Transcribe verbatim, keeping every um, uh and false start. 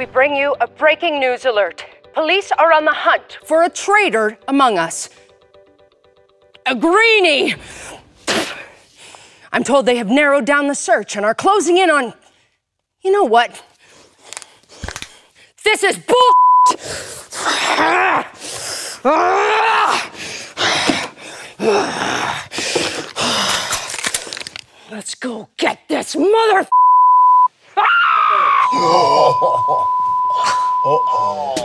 we bring you a breaking news alert. Police are on the hunt for a traitor among us. A greenie! I'm told they have narrowed down the search and are closing in on... You know what? This is bullshit! Let's go get this mother... Uh-oh.